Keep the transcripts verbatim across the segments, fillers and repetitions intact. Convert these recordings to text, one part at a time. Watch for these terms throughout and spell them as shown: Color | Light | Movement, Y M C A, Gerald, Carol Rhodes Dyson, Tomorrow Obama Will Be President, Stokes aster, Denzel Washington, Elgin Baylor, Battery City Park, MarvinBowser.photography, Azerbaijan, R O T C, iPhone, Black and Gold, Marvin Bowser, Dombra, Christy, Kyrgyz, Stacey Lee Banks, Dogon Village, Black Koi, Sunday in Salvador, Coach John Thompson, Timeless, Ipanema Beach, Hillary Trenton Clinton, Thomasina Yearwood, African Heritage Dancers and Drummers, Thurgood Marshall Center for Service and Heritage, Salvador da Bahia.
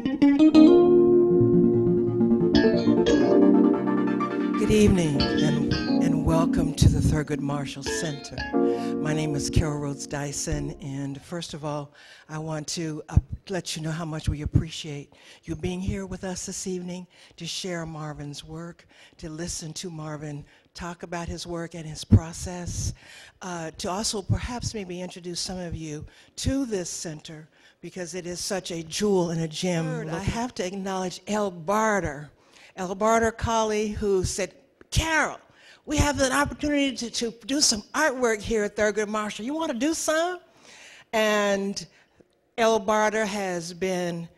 Good evening and, and welcome to the Thurgood Marshall Center. My name is Carol Rhodes Dyson, and first of all, I want to uh, let you know how much we appreciate you being here with us this evening to share Marvin's work, to listen to Marvin talk about his work and his process, uh, to also perhaps maybe introduce some of you to this center, because it is such a jewel and a gem. Third, I have to acknowledge El Badr, El Badr Cauley, who said, Carol, we have an opportunity to, to do some artwork here at Thurgood Marshall. You want to do some? And El Badr has been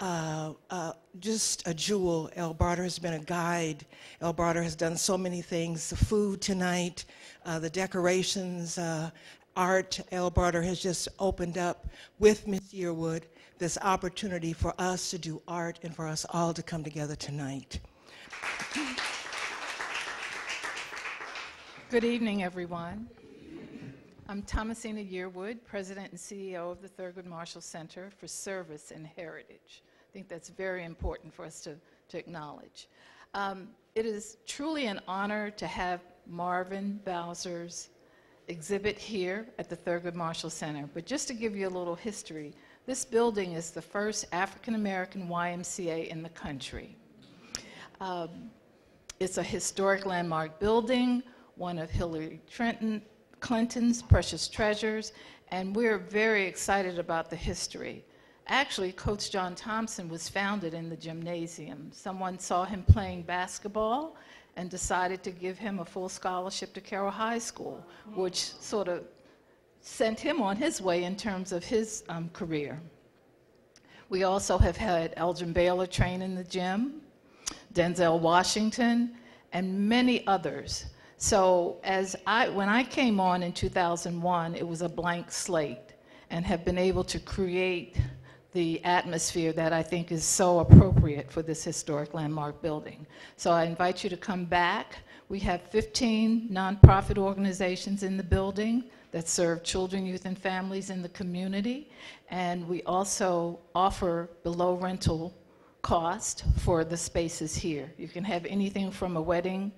uh, uh, just a jewel. El Badr has been a guide. El Badr has done so many things, the food tonight, uh, the decorations, uh, art. El Badr has just opened up with Miz Yearwood this opportunity for us to do art and for us all to come together tonight. Good evening, everyone. I'm Thomasina Yearwood, President and C E O of the Thurgood Marshall Center for Service and Heritage. I think that's very important for us to, to acknowledge. Um, it is truly an honor to have Marvin Bowser's exhibit here at the Thurgood Marshall Center. But just to give you a little history, this building is the first African-American Y M C A in the country. Um, it's a historic landmark building, one of Hillary Trenton Clinton's precious treasures, and we're very excited about the history. Actually, Coach John Thompson was founded in the gymnasium. Someone saw him playing basketball and decided to give him a full scholarship to Carroll High School, which sort of sent him on his way in terms of his um, career. We also have had Elgin Baylor train in the gym, Denzel Washington, and many others. So as I, when I came on in two thousand one, it was a blank slate, and have been able to create the atmosphere that I think is so appropriate for this historic landmark building. So I invite you to come back. We have fifteen nonprofit organizations in the building that serve children, youth, and families in the community. And we also offer below rental cost for the spaces here. You can have anything from a wedding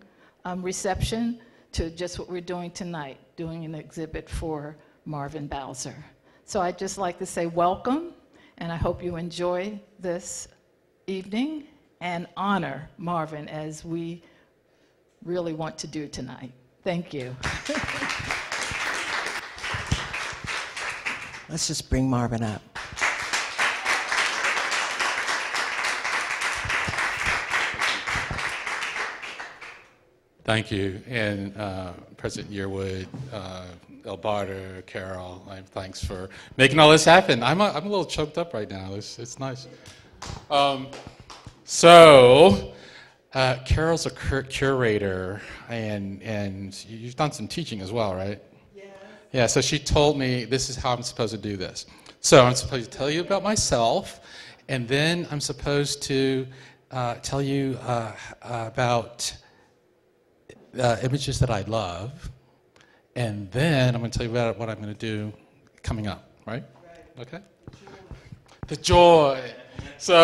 um, reception to just what we're doing tonight, doing an exhibit for Marvin Bowser. So I'd just like to say welcome. And I hope you enjoy this evening and honor Marvin as we really want to do tonight. Thank you. Let's just bring Marvin up. Thank you. And uh, President Yearwood, uh, El Badr, Carol, thanks for making all this happen. I'm a, I'm a little choked up right now. It's, it's nice. Um, so, uh, Carol's a cur curator, and, and you've done some teaching as well, right? Yeah. Yeah, so she told me this is how I'm supposed to do this. So I'm supposed to tell you about myself, and then I'm supposed to uh, tell you uh, about Uh, images that I love, and then I'm going to tell you about what I'm going to do coming up, right? Right. Okay? The joy. So,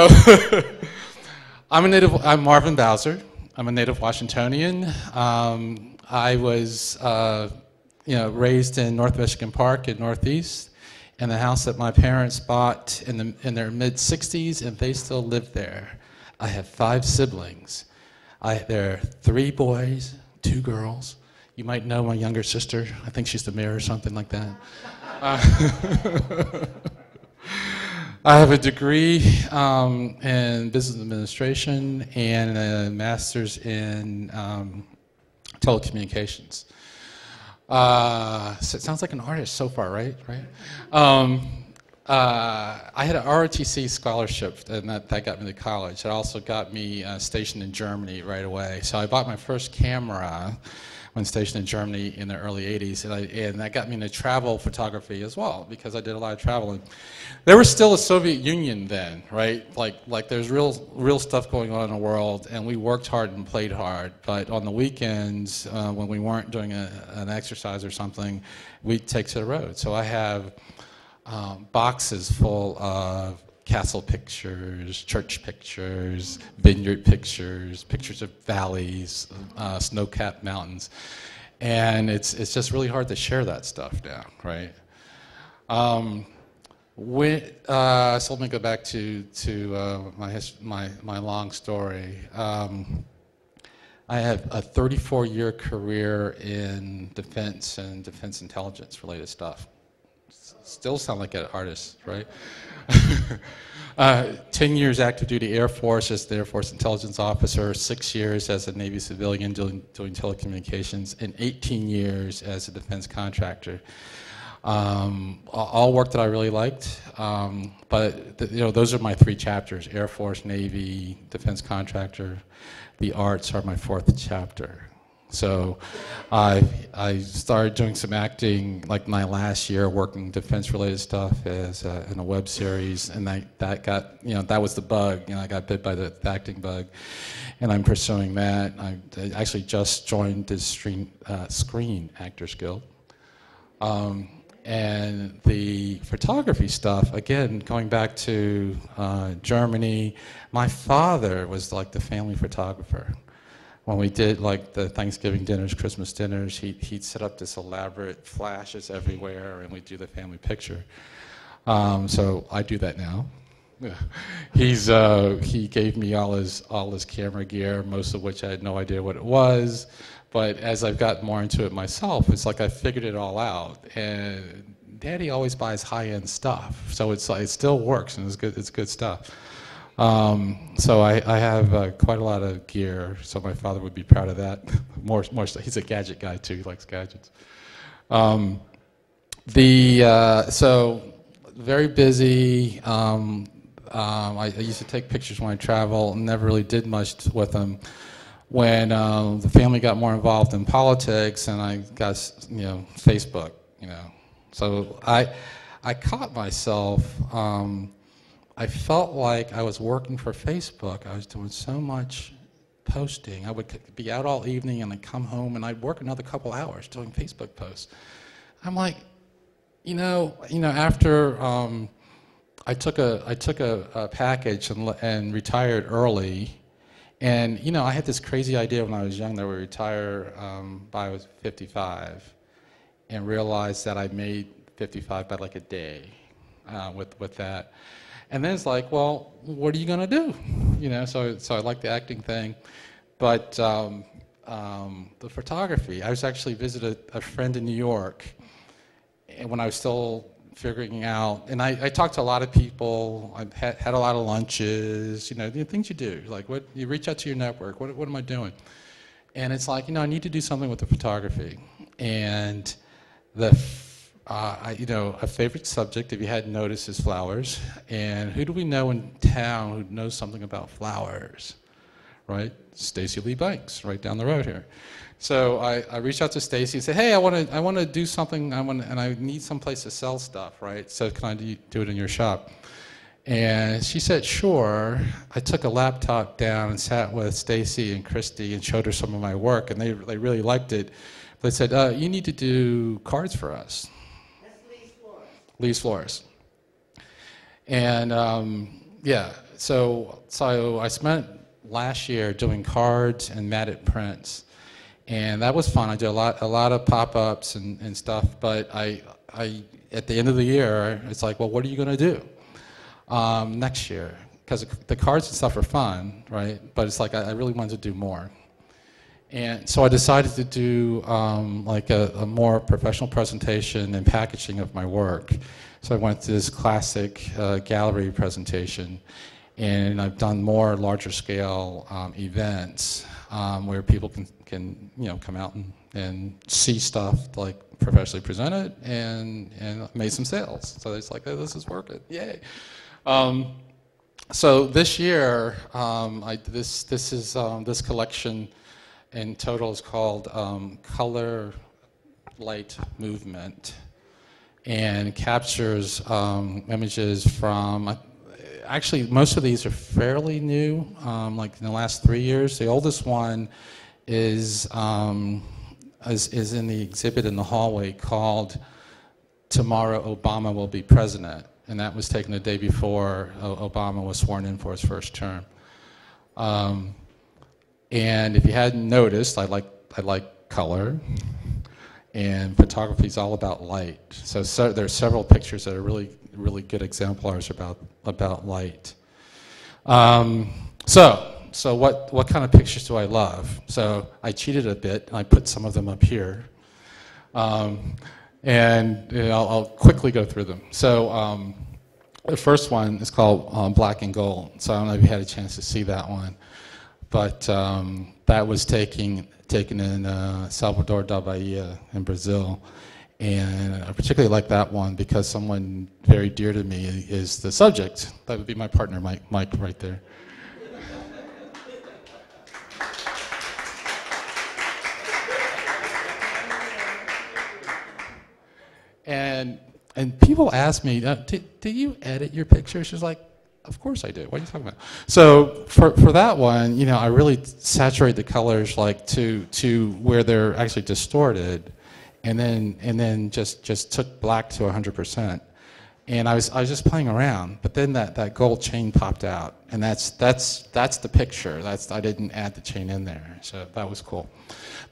I'm a native, I'm Marvin Bowser. I'm a native Washingtonian. Um, I was, uh, you know, raised in North Michigan Park in Northeast, in the house that my parents bought in, the, in their mid sixties, and they still live there. I have five siblings. I, there are three boys, two girls. You might know my younger sister. I think she's the mayor or something like that. Uh, I have a degree um, in business administration and a master's in um, telecommunications. Uh, so it sounds like an artist so far, right? Right. Um, uh, I had an R O T C scholarship, and that, that got me to college. It also got me uh, stationed in Germany right away. So I bought my first camera when stationed in Germany in the early eighties, and, I, and that got me into travel photography as well, because I did a lot of traveling. There was still a Soviet Union then, right? Like, like there's real, real stuff going on in the world, and we worked hard and played hard. But on the weekends, uh, when we weren't doing a, an exercise or something, we'd take to the road. So I have Um, boxes full of castle pictures, church pictures, vineyard pictures, pictures of valleys, uh, snow-capped mountains. And it's, it's just really hard to share that stuff now, right? Um, when, uh, so let me go back to, to uh, my, my, my long story. Um, I have a thirty-four year career in defense and defense intelligence related stuff. Still sound like an artist, right? uh, ten years active duty Air Force as the Air Force intelligence officer, six years as a Navy civilian doing, doing telecommunications, and eighteen years as a defense contractor. Um, all work that I really liked, um, but the, you know, those are my three chapters: Air Force, Navy, defense contractor. The arts are my fourth chapter. So I, I started doing some acting like my last year, working defense-related stuff as a, in a web series, and I, that got, you know, that was the bug. You know, I got bit by the acting bug, and I'm pursuing that. I, I actually just joined the stream, uh, Screen Actors Guild. Um, and the photography stuff, again, going back to uh, Germany, my father was like the family photographer. When we did like the Thanksgiving dinners, Christmas dinners, he, he'd set up this elaborate flashes everywhere, and we'd do the family picture. Um, so I do that now. He's, uh, he gave me all his, all his camera gear, most of which I had no idea what it was. But as I've gotten more into it myself, it's like I figured it all out. And Daddy always buys high-end stuff, so it's like, it still works, and it's good. It's good stuff. Um, so I, I have uh, quite a lot of gear. So my father would be proud of that. more, more. So he's a gadget guy too. He likes gadgets. Um, the uh, so very busy. Um, um, I, I used to take pictures when I travel. Never really did much with them. When uh, the family got more involved in politics, and I got, you know, Facebook, you know, so I, I caught myself. Um, I felt like I was working for Facebook. I was doing so much posting. I would be out all evening, and I'd come home, and I'd work another couple hours doing Facebook posts. I'm like, you know, you know, after. Um, I took a I took a, a package and and retired early. And, you know, I had this crazy idea when I was young that I would retire um, by I was fifty-five, and realized that I made fifty-five by like a day uh, with, with that. And then it's like, well, what are you going to do? You know, so, so I like the acting thing. But um, um, the photography, I was actually visited a friend in New York when I was still figuring out, and I, I talked to a lot of people. I've had, had a lot of lunches, you know, the things you do, like what you reach out to your network. What, what am I doing? And it's like, you know, I need to do something with the photography. And the, uh, I, you know, a favorite subject, if you hadn't noticed, is flowers. And who do we know in town who knows something about flowers, right? Stacey Lee Banks, right down the road here. So I, I reached out to Stacey and said, hey, I want to I want to do something, I wanna, and I need some place to sell stuff, right? So can I do, do it in your shop? And she said, sure. I took a laptop down and sat with Stacey and Christy and showed her some of my work, and they, they really liked it. They said, uh, you need to do cards for us. That's Lee's Flores. Lee's Flores. And um, yeah, so, so I spent last year doing cards and matted prints. And that was fun. I did a lot, a lot of pop-ups and, and stuff. But I, I, at the end of the year, it's like, well, what are you going to do um, next year? Because the cards and stuff are fun, right? But it's like I, I really wanted to do more. And so I decided to do um, like a, a more professional presentation and packaging of my work. So I went to this classic uh, gallery presentation. And I've done more larger-scale um, events um, where people can, can, you know, come out and, and see stuff like professionally presented, and, and made some sales. So it's like, oh, this is working, yay! Um, so this year, um, I, this this is um, this collection in total is called um, Color, Light, Movement, and captures um, images from. Actually, most of these are fairly new, um, like in the last three years. The oldest one is, um, is, is in the exhibit in the hallway called Tomorrow Obama Will Be President. and that was taken the day before Obama was sworn in for his first term. Um, and if you hadn't noticed, I like, I like color, and photography is all about light. So, so there are several pictures that are really, really good exemplars about, about light. Um, so, so what, what kind of pictures do I love? So I cheated a bit, and I put some of them up here. Um, and you know, I'll, I'll quickly go through them. So um, the first one is called um, Black and Gold. So I don't know if you had a chance to see that one, but um, that was taking, taken in uh, Salvador da Bahia in Brazil. And I particularly like that one because someone very dear to me is the subject. That would be my partner, Mike, Mike right there. And, and people ask me, do, do you edit your pictures? She's like, of course I do. What are you talking about? So for, for that one, you know, I really saturate the colors like to, to where they're actually distorted, and then, and then just, just took black to one hundred percent. And I was, I was just playing around, but then that, that gold chain popped out, and that's, that's, that's the picture. That's, I didn't add the chain in there, so that was cool.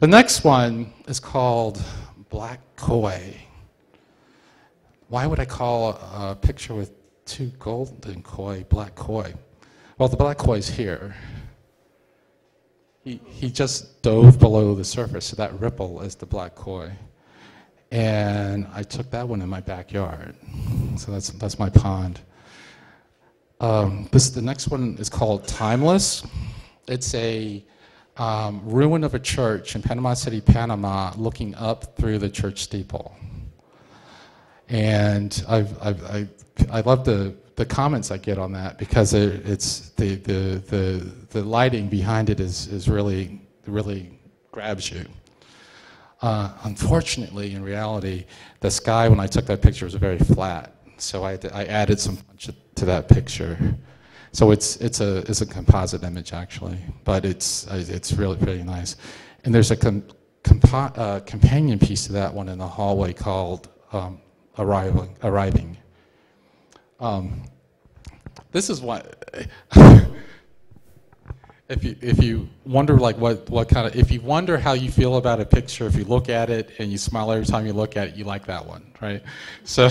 The next one is called Black Koi. Why would I call a, a picture with two golden koi Black Koi? Well, the Black Koi's here. He, he just dove below the surface, so that ripple is the Black Koi. And I took that one in my backyard. So that's, that's my pond. Um, this, the next one is called Timeless. It's a um, ruin of a church in Panama City, Panama, looking up through the church steeple. And I've, I've, I, I love the, the comments I get on that because it, it's the, the, the, the lighting behind it is, is really, really grabs you. Uh, unfortunately, in reality, the sky when I took that picture was very flat, so I, I added some punch to that picture. So it's, it's, a, it's a composite image, actually, but it's, it's really, really nice. And there's a com, compo, uh, companion piece to that one in the hallway called um, Arriving. arriving. Um, this is what, if you if you wonder like what what kind of if you wonder how you feel about a picture, if you look at it and you smile every time you look at it, you like that one, right? So,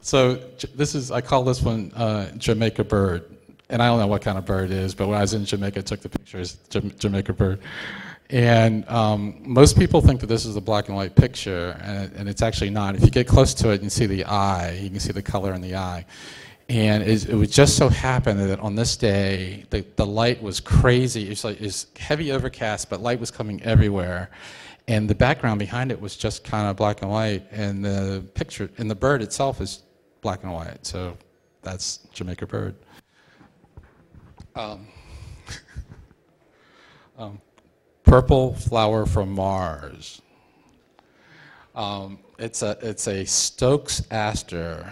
so this is I call this one uh, Jamaica Bird, and I don't know what kind of bird it is, but when I was in Jamaica, I took the pictures Jamaica Bird. And um, most people think that this is a black and white picture, and, and it's actually not. If you get close to it and see the eye, you can see the color in the eye. And it, it would just so happen that on this day, the, the light was crazy. It's like it's heavy overcast, but light was coming everywhere. And the background behind it was just kind of black and white, and the picture and the bird itself is black and white. So that's Jamaica Bird. Um, um, Purple Flower from Mars. Um, it's a it's a Stokes aster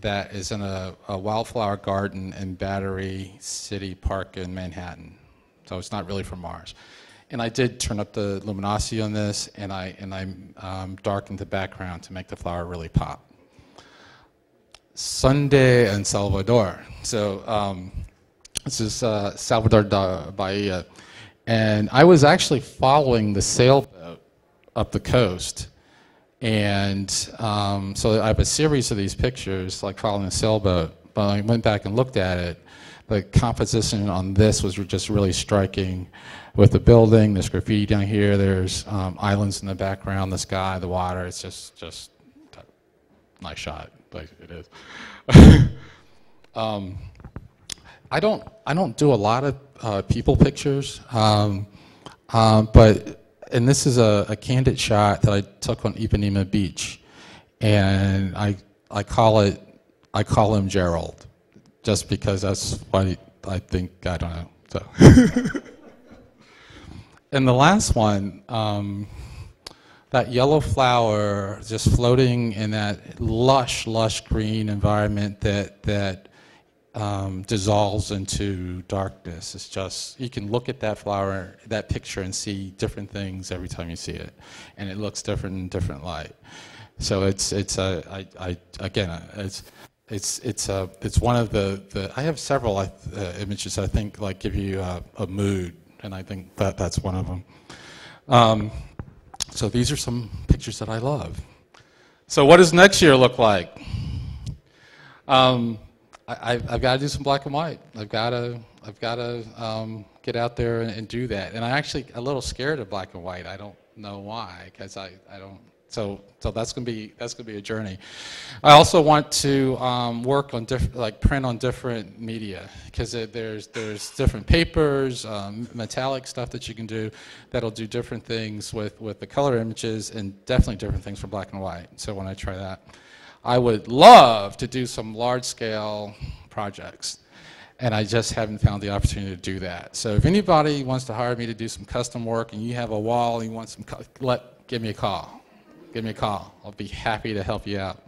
that is in a, a wildflower garden in Battery City Park in Manhattan. So it's not really from Mars. And I did turn up the luminosity on this, and I and I um, darkened the background to make the flower really pop. Sunday in Salvador. So um, this is uh, Salvador da Bahia. And I was actually following the sailboat up the coast. And um, so I have a series of these pictures, like following the sailboat. But I went back and looked at it. The composition on this was just really striking with the building, this graffiti down here. There's um, islands in the background, the sky, the water. It's just, just a nice shot, like it is. um, I don't, I don't do a lot of uh, people pictures, um, um, but, and this is a, a candid shot that I took on Ipanema Beach, and I, I call it, I call him Gerald, just because that's what he, I think, I don't know, so. And the last one, um, that yellow flower just floating in that lush, lush green environment that, that, Um, dissolves into darkness. It's just, you can look at that flower, that picture, and see different things every time you see it. And it looks different in different light. So it's, it's a, I, I, again, it's It's it's uh it's one of the, the I have several uh, images I think like give you uh, a mood, and I think that that's one of them. Um, so these are some pictures that I love. So what does next year look like? Um, I, I've got to do some black and white. I've got to I've got to um, get out there and, and do that. And I'm actually a little scared of black and white. I don't know why, because I I don't. So, so that's gonna be that's gonna be a journey. I also want to um, work on different, like print on different media, because there's there's different papers, um, metallic stuff that you can do, that'll do different things with with the color images, and definitely different things for black and white. So when I try that, I would love to do some large scale projects, and I just haven't found the opportunity to do that. So if anybody wants to hire me to do some custom work, and you have a wall, and you want some, let give me a call. Give me a call. I'll be happy to help you out.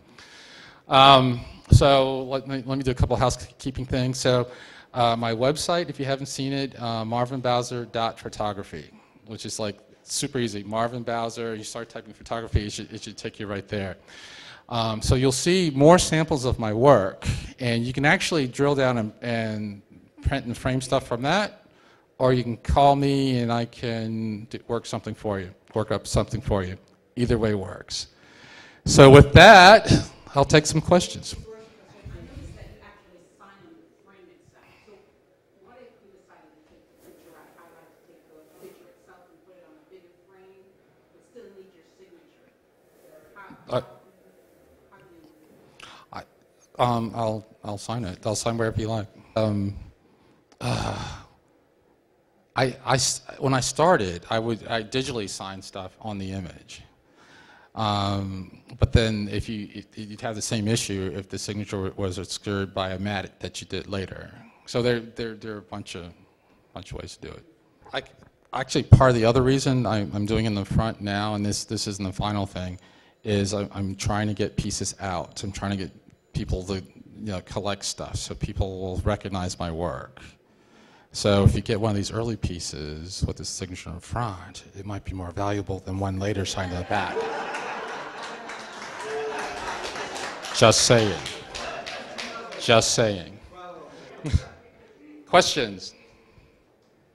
Um, so let me, let me do a couple of housekeeping things. So uh, my website, if you haven't seen it, uh, Marvin Bowser dot photography, which is like super easy. Marvin Bowser, you start typing photography, it should, it should take you right there. Um, so you'll see more samples of my work, and you can actually drill down and, and print and frame stuff from that, or you can call me and I can do, work something for you, work up something for you. Either way works. So with that, I'll take some questions. Uh, I, um, I'll I'll sign it. I'll sign wherever you like. Um, uh, I I when I started, I would I digitally signed stuff on the image. Um, but then if you, if you'd have the same issue if the signature was obscured by a mat that you did later. So there, there, there are a bunch of, bunch of ways to do it. I, actually, part of the other reason I, I'm doing in the front now, and this, this isn't the final thing, is I, I'm trying to get pieces out. I'm trying to get people to, you know, collect stuff so people will recognize my work. So if you get one of these early pieces with the signature in front, it might be more valuable than one later signed in the back. Just saying. Just saying. Questions?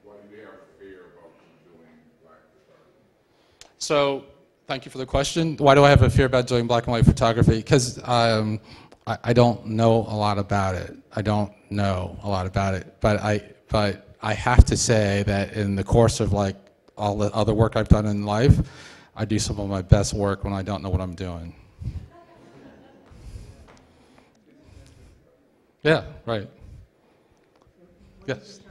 What do you have fear about doing black photography? So, thank you for the question. Why do I have a fear about doing black and white photography? Because um, I, I don't know a lot about it. I don't know a lot about it. But I, but I have to say that in the course of like all the other work I've done in life, I do some of my best work when I don't know what I'm doing. Yeah, right. Yes.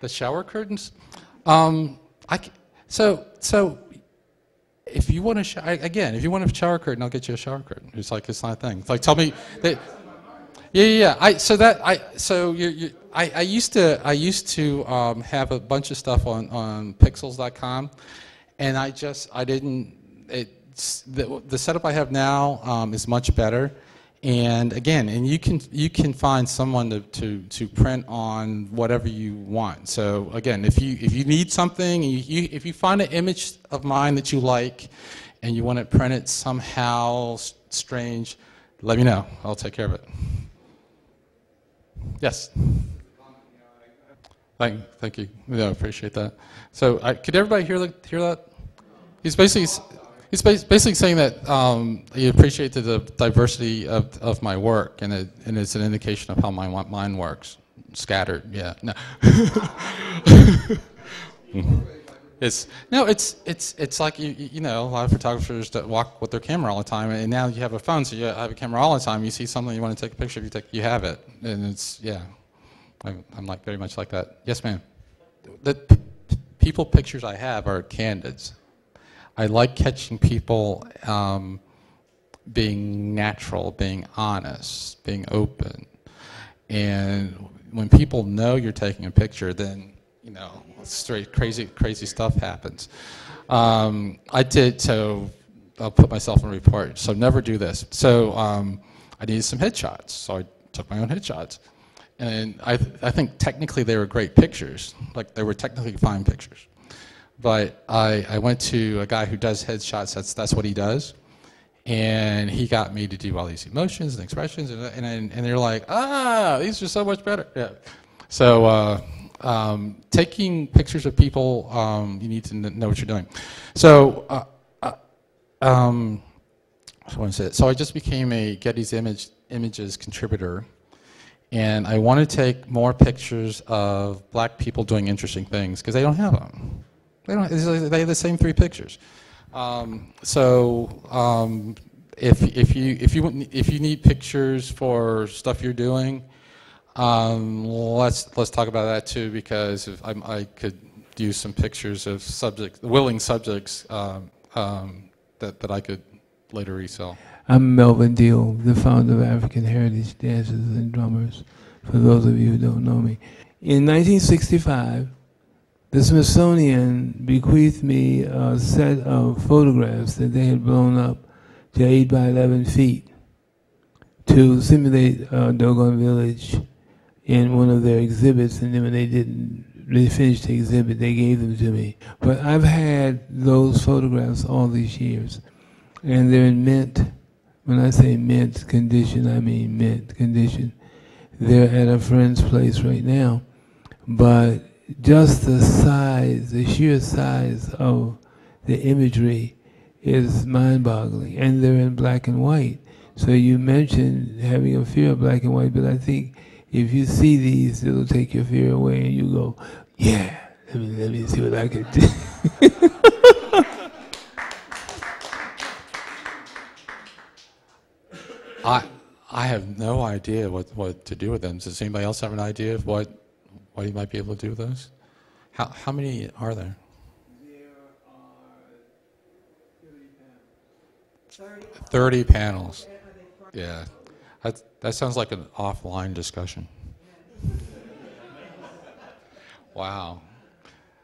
The shower curtains? Um, I c so, so if you want to, again, if you want a shower curtain, I'll get you a shower curtain. It's like, it's not a thing. It's like, tell me, they, yeah, yeah, yeah. I, so that, I, so you, you I, I used to, I used to um, have a bunch of stuff on, on pixels dot com, and I just, I didn't, it's, the, the setup I have now um, is much better. And again, and you can you can find someone to, to to print on whatever you want. So again, if you if you need something, and you, you, if you find an image of mine that you like, and you want to print it somehow strange, let me know. I'll take care of it. Yes. Thank thank you. Yeah, I appreciate that. So I, could everybody hear the, hear that? He's basically. He's basically saying that um, he appreciated the diversity of, of my work, and, it, and it's an indication of how my mind works. Scattered, yeah. No, it's no, it's it's it's like you you know, a lot of photographers that walk with their camera all the time, and now you have a phone, so you have a camera all the time. You see something, you want to take a picture, you take, you have it, and it's yeah. I'm, I'm like very much like that. Yes, ma'am. The people pictures I have are candids. I like catching people um, being natural, being honest, being open. And when people know you're taking a picture, then, you know, straight crazy, crazy stuff happens. Um, I did, so I'll put myself in report, so never do this. So um, I needed some headshots, so I took my own headshots. And I, th I think technically they were great pictures, like they were technically fine pictures. But I, I went to a guy who does headshots, that's, that's what he does. And he got me to do all these emotions and expressions, and and, and they're like, ah, these are so much better. Yeah. So uh, um, taking pictures of people, um, you need to know what you're doing. So uh, uh, um, I want to say so I just became a Getty Image, Images contributor, and I want to take more pictures of black people doing interesting things because they don't have them. They don't. They have the same three pictures. Um, so um, if if you if you if you need pictures for stuff you're doing, um, let's let's talk about that too, because if I'm, I could use some pictures of subjects, willing subjects um, um, that that I could later resell. I'm Melvin Deal, the founder of African Heritage Dancers and Drummers. For those of you who don't know me, in nineteen sixty-five. The Smithsonian bequeathed me a set of photographs that they had blown up to eight by eleven feet to simulate uh, Dogon Village in one of their exhibits, and then when they didn't, they finished the exhibit, they gave them to me. But I've had those photographs all these years, and they're in mint. When I say mint condition, I mean mint condition. They're at a friend's place right now, but just the size, the sheer size of the imagery is mind-boggling. And they're in black and white. So you mentioned having a fear of black and white, but I think if you see these, it'll take your fear away and you go, yeah, let me, let me see what I can do. I, I have no idea what, what to do with them. Does anybody else have an idea of what What you might be able to do with those? How how many are there? There are thirty panels. Yeah, that that sounds like an offline discussion. Wow.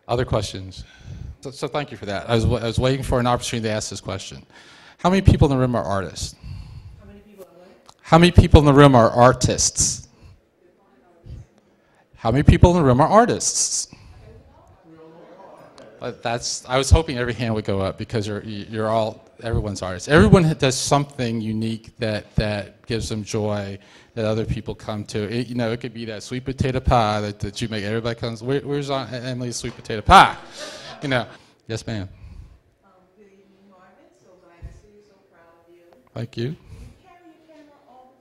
Other questions? So, so thank you for that. I was I was waiting for an opportunity to ask this question. How many people in the room are artists? How many people are what? How many people in the room are artists? How many people in the room are artists? That's, I was hoping every hand would go up because you're, you're all, everyone's artists. Everyone does something unique that, that gives them joy that other people come to. It, you know, it could be that sweet potato pie that, that you make. Everybody comes, Where, where's Aunt Emily's sweet potato pie? You know. Yes, ma'am. Um, good evening, Marvin. So glad to see you. So proud of you. Thank you. Do you carry your camera all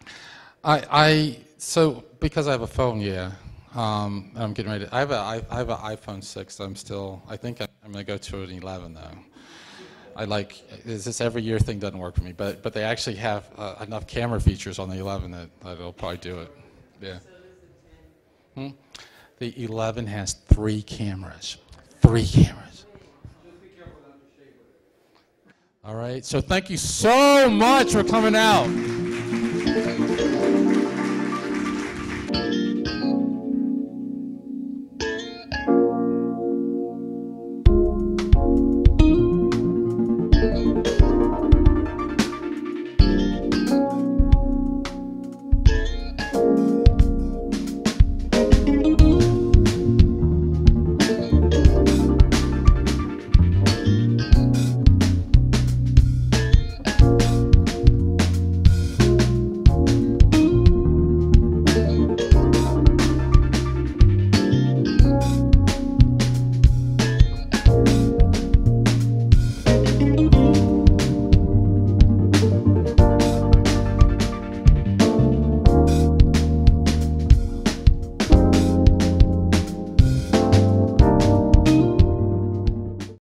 the time? I, I, so... Because I have a phone, yeah. Um, I'm getting ready to, I have a, I, I have an iPhone six. I'm still, I think I'm, I'm going to go to an eleven, though. I like, is this every year thing doesn't work for me. But but they actually have uh, enough camera features on the eleven that, that it'll probably do it. Yeah. Hmm? The eleven has three cameras. Three cameras. All right. So thank you so much for coming out.